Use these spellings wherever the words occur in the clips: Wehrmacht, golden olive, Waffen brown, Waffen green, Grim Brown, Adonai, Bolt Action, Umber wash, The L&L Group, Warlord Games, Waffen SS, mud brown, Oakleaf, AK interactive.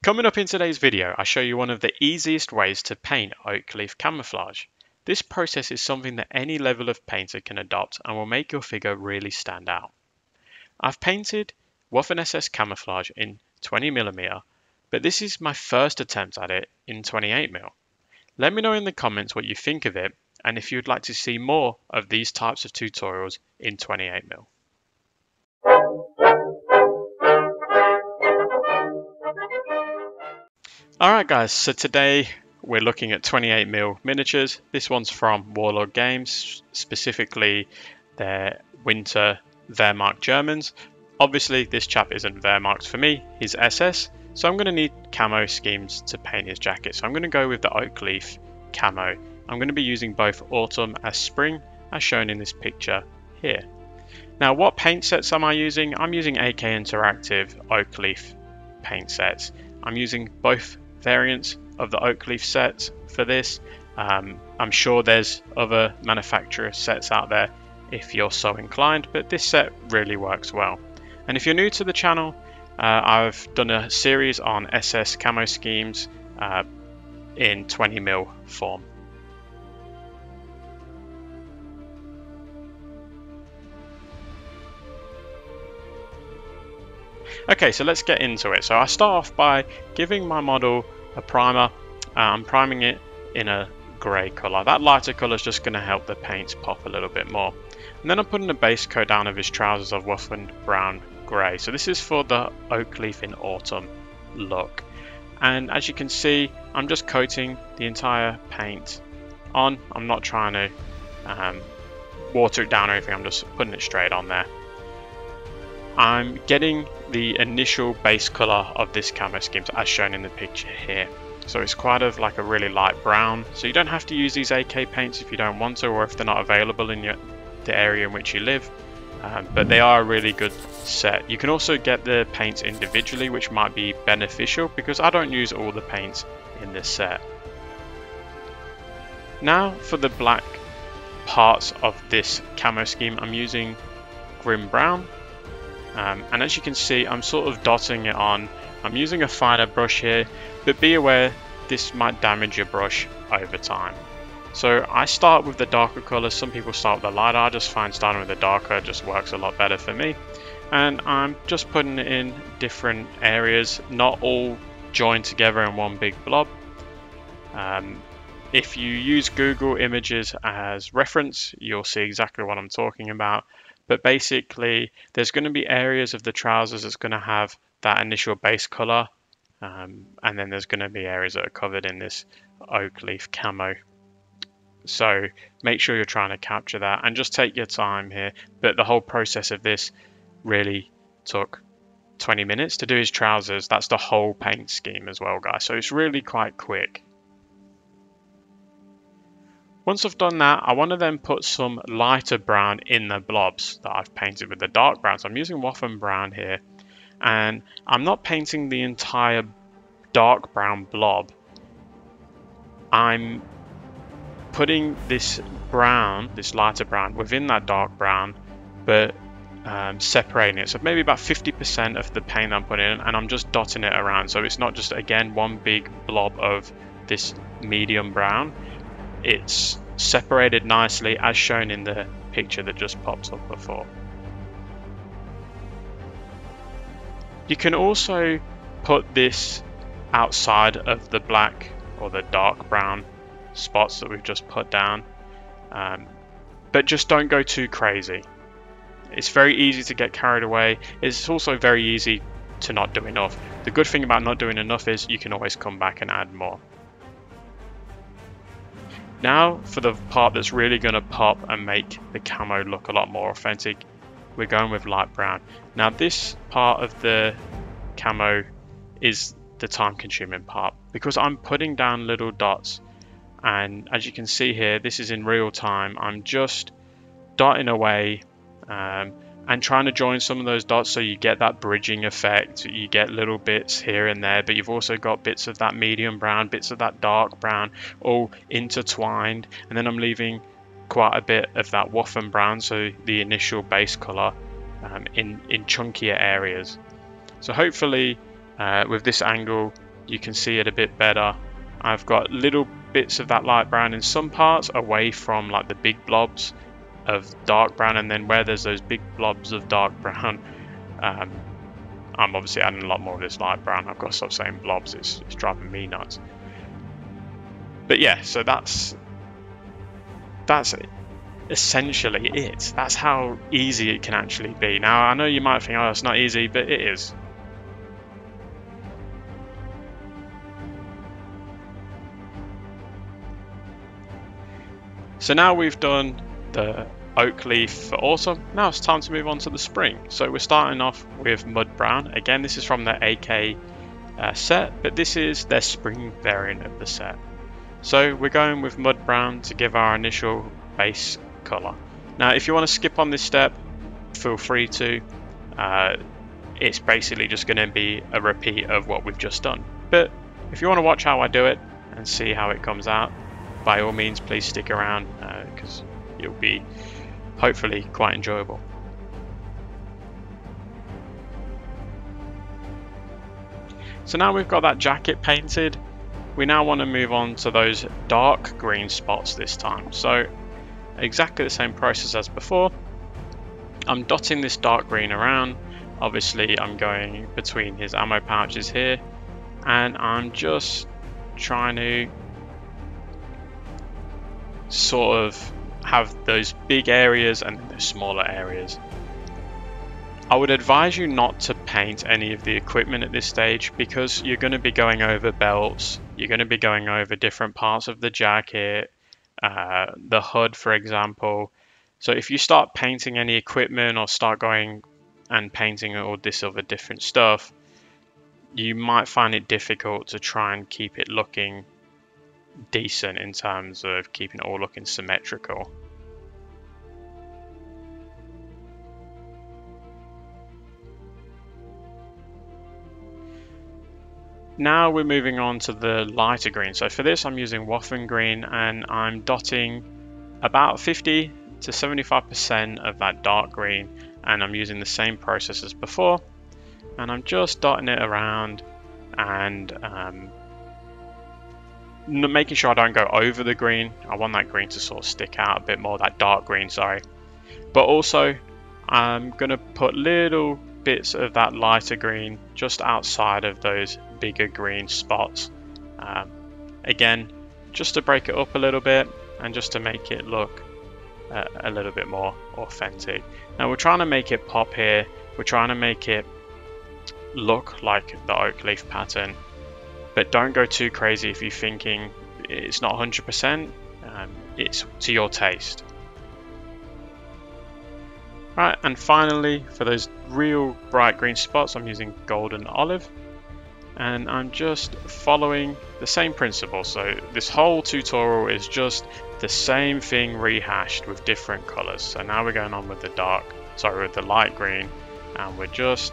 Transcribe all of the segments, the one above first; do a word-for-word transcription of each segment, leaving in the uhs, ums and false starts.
Coming up in today's video, I show you one of the easiest ways to paint Oakleaf camouflage. This process is something that any level of painter can adopt and will make your figure really stand out. I've painted Waffen S S camouflage in twenty millimeter, but this is my first attempt at it in twenty-eight millimeter. Let me know in the comments what you think of it and if you'd like to see more of these types of tutorials in twenty-eight millimeter. Alright guys, so today we're looking at twenty-eight millimeter miniatures. This one's from Warlord Games, specifically their Winter Wehrmacht Germans. Obviously this chap isn't Wehrmacht for me, he's S S, so I'm going to need camo schemes to paint his jacket. So I'm going to go with the Oakleaf camo. I'm going to be using both autumn as spring, as shown in this picture here. Now what paint sets am I using? I'm using A K Interactive Oakleaf paint sets. I'm using both variants of the Oakleaf sets for this. Um, I'm sure there's other manufacturer sets out there if you're so inclined, but this set really works well. And if you're new to the channel, uh, I've done a series on S S camo schemes uh, in twenty millimeter form. Okay, so let's get into it. So I start off by giving my model a primer. Uh, I'm priming it in a grey colour. That lighter colour is just going to help the paints pop a little bit more. And then I'm putting a base coat down of his trousers of Waffen brown grey. So this is for the Oakleaf in Autumn look. And as you can see, I'm just coating the entire paint on. I'm not trying to um, water it down or anything. I'm just putting it straight on there. I'm getting the initial base colour of this camo scheme as shown in the picture here. So it's quite of like a really light brown. So you don't have to use these A K paints if you don't want to or if they're not available in your, the area in which you live. Um, but they are a really good set. You can also get the paints individually, which might be beneficial because I don't use all the paints in this set. Now for the black parts of this camo scheme, I'm using Grim Brown. Um, and as you can see, I'm sort of dotting it on. I'm using a finer brush here, but be aware this might damage your brush over time. So I start with the darker colours. Some people start with the lighter. I just find starting with the darker just works a lot better for me. And I'm just putting it in different areas, not all joined together in one big blob. Um, if you use Google Images as reference, you'll see exactly what I'm talking about. But basically, there's going to be areas of the trousers that's going to have that initial base colour. Um, and then there's going to be areas that are covered in this Oakleaf camo. So make sure you're trying to capture that and just take your time here. But the whole process of this really took twenty minutes to do his trousers. That's the whole paint scheme as well, guys. So it's really quite quick. Once I've done that, I want to then put some lighter brown in the blobs that I've painted with the dark brown. So I'm using Waffen brown here, and I'm not painting the entire dark brown blob. I'm putting this brown, this lighter brown, within that dark brown, but um, separating it. So maybe about fifty percent of the paint I'm putting in, and I'm just dotting it around. So it's not just, again, one big blob of this medium brown. It's separated nicely as shown in the picture that just popped up before. You can also put this outside of the black or the dark brown spots that we've just put down, um, but just don't go too crazy. It's very easy to get carried away. It's also very easy to not do enough. The good thing about not doing enough is you can always come back and add more. Now for the part that's really going to pop and make the camo look a lot more authentic, we're going with light brown. Now this part of the camo is the time consuming part because I'm putting down little dots, and as you can see here, this is in real time. I'm just dotting away um, and trying to join some of those dots so you get that bridging effect. You get little bits here and there, but you've also got bits of that medium brown, bits of that dark brown, all intertwined. And then I'm leaving quite a bit of that Waffen brown, so the initial base color, um, in, in chunkier areas. So hopefully uh, with this angle, you can see it a bit better. I've got little bits of that light brown in some parts away from like the big blobs of dark brown, and then where there's those big blobs of dark brown, um, I'm obviously adding a lot more of this light brown. I've got to stop saying blobs, it's, it's driving me nuts. But yeah, so that's that's essentially it. That's how easy it can actually be. Now I know you might think, oh, it's not easy, but it is. So now we've done the oak leaf for autumn, now it's time to move on to the spring. So we're starting off with mud brown. Again, this is from the A K uh, set, but this is their spring variant of the set. So we're going with mud brown to give our initial base color. Now if you want to skip on this step, feel free to. Uh, it's basically just going to be a repeat of what we've just done. But if you want to watch how I do it and see how it comes out, by all means please stick around, because uh, it'll be hopefully quite enjoyable. So now we've got that jacket painted, we now want to move on to those dark green spots this time. So exactly the same process as before, I'm dotting this dark green around. Obviously I'm going between his ammo pouches here, and I'm just trying to sort of have those big areas and those smaller areas. I would advise you not to paint any of the equipment at this stage, because you're going to be going over belts, you're going to be going over different parts of the jacket, uh, the H U D for example. So if you start painting any equipment or start going and painting all this other different stuff, you might find it difficult to try and keep it looking decent in terms of keeping it all looking symmetrical. Now we're moving on to the lighter green. So for this I'm using Waffen green, and I'm dotting about fifty to seventy-five percent of that dark green, and I'm using the same process as before, and I'm just dotting it around and um, making sure I don't go over the green. I want that green to sort of stick out a bit more, that dark green, sorry. But also I'm going to put little bits of that lighter green just outside of those bigger green spots. Um, again, just to break it up a little bit and just to make it look uh, a little bit more authentic. Now we're trying to make it pop here. We're trying to make it look like the oak leaf pattern. But don't go too crazy if you're thinking it's not one hundred percent, um, it's to your taste. Right, and finally for those real bright green spots I'm using golden olive, and I'm just following the same principle. So this whole tutorial is just the same thing rehashed with different colors. So now we're going on with the dark, sorry, with the light green, and we're just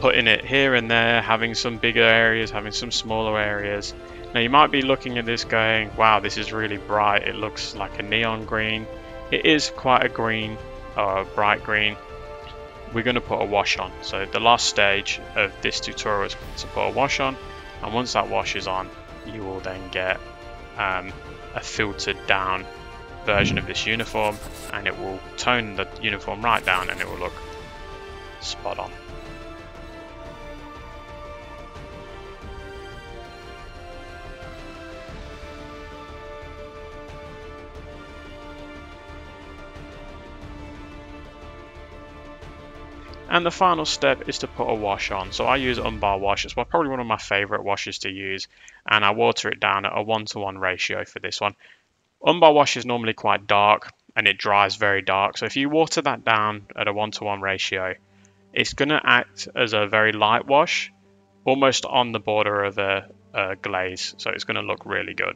putting it here and there, having some bigger areas, having some smaller areas. Now you might be looking at this going, wow, this is really bright, it looks like a neon green. It is quite a green, uh, bright green. We're going to put a wash on. So the last stage of this tutorial is to put a wash on, and once that wash is on, you will then get um, a filtered down version of this uniform, and it will tone the uniform right down and it will look spot on. And the final step is to put a wash on. So I use Umber wash. It's probably one of my favorite washes to use, and I water it down at a one to one ratio for this one. Umber wash is normally quite dark and it dries very dark. So if you water that down at a one to one ratio, it's gonna act as a very light wash, almost on the border of a, a glaze. So it's gonna look really good.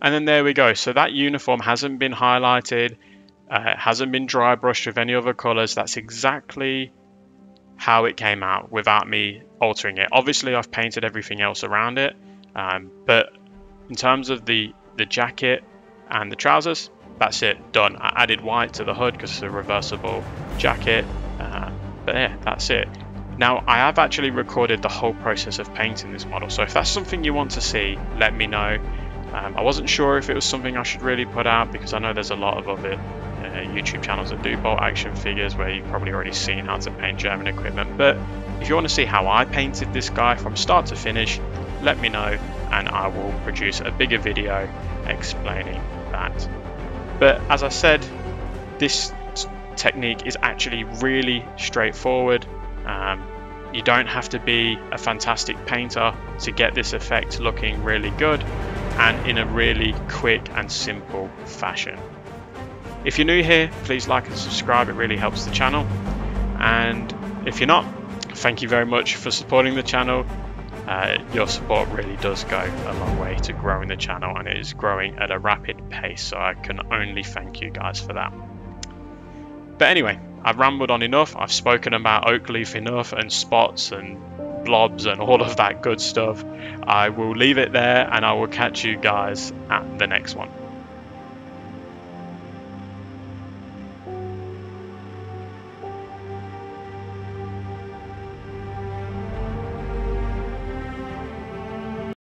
And then there we go. So that uniform hasn't been highlighted. Uh, it hasn't been dry brushed with any other colours. That's exactly how it came out without me altering it. Obviously I've painted everything else around it, um, but in terms of the the jacket and the trousers, that's it, done. I added white to the H U D because it's a reversible jacket, uh, but yeah, that's it. Now, I have actually recorded the whole process of painting this model, so if that's something you want to see, let me know. Um, I wasn't sure if it was something I should really put out, because I know there's a lot of other uh, YouTube channels that do bolt action figures where you've probably already seen how to paint German equipment, but if you want to see how I painted this guy from start to finish, let me know and I will produce a bigger video explaining that. But as I said, this technique is actually really straightforward. Um, you don't have to be a fantastic painter to get this effect looking really good and in a really quick and simple fashion. If you're new here, please like and subscribe, it really helps the channel. And if you're not, thank you very much for supporting the channel. Uh, your support really does go a long way to growing the channel, and it is growing at a rapid pace, so I can only thank you guys for that. But anyway, I've rambled on enough, I've spoken about Oakleaf enough, and spots and blobs and all of that good stuff. I will leave it there, and I will catch you guys at the next one.